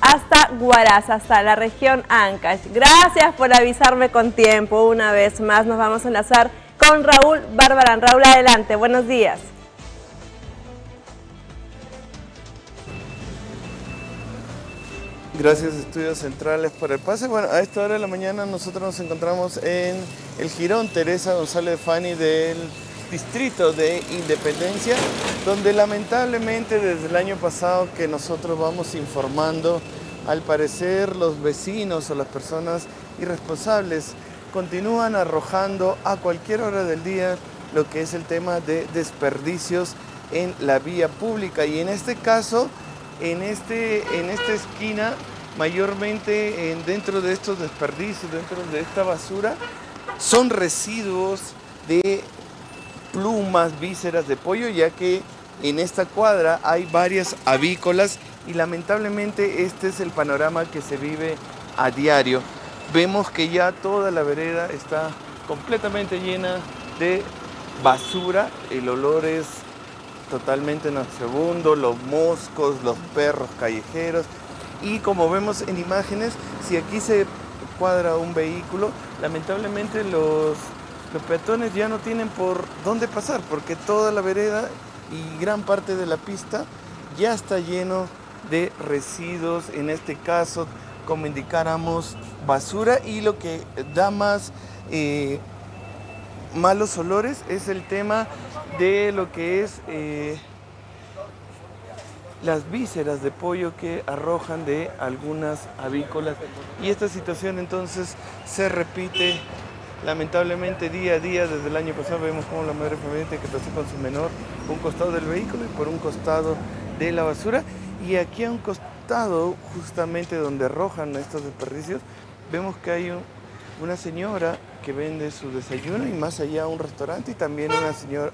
hasta Huaraz, hasta la región Ancash. Gracias por avisarme con tiempo. Una vez más nos vamos a enlazar con Raúl Bárbarán. Raúl, adelante, buenos días. Gracias, Estudios Centrales, por el pase. Bueno, a esta hora de la mañana nosotros nos encontramos en el Girón Teresa González Fanny del distrito de Independencia, donde lamentablemente desde el año pasado que nosotros vamos informando, al parecer los vecinos o las personas irresponsables continúan arrojando a cualquier hora del día lo que es el tema de desperdicios en la vía pública, y en este caso en esta esquina, mayormente dentro de estos desperdicios, dentro de esta basura, son residuos de plumas, vísceras de pollo, ya que en esta cuadra hay varias avícolas y lamentablemente este es el panorama que se vive a diario. Vemos que ya toda la vereda está completamente llena de basura, el olor es totalmente nauseabundo, los moscos, los perros callejeros, y como vemos en imágenes, si aquí se cuadra un vehículo, lamentablemente los peatones ya no tienen por dónde pasar, porque toda la vereda y gran parte de la pista ya está lleno de residuos, en este caso como indicáramos basura, y lo que da más malos olores es el tema de lo que es las vísceras de pollo que arrojan de algunas avícolas, y esta situación entonces se repite lamentablemente día a día. Desde el año pasado vemos cómo la madre familia que pasó con su menor por un costado del vehículo y por un costado de la basura, y aquí a un costado justamente donde arrojan estos desperdicios vemos que hay una señora que vende su desayuno, y más allá un restaurante, y también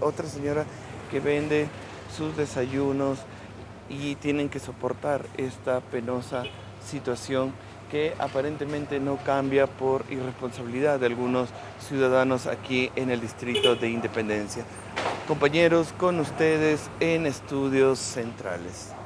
otra señora que vende sus desayunos, y tienen que soportar esta penosa situación que aparentemente no cambia por irresponsabilidad de algunos ciudadanos aquí en el distrito de Independencia. Compañeros, con ustedes en Estudios Centrales.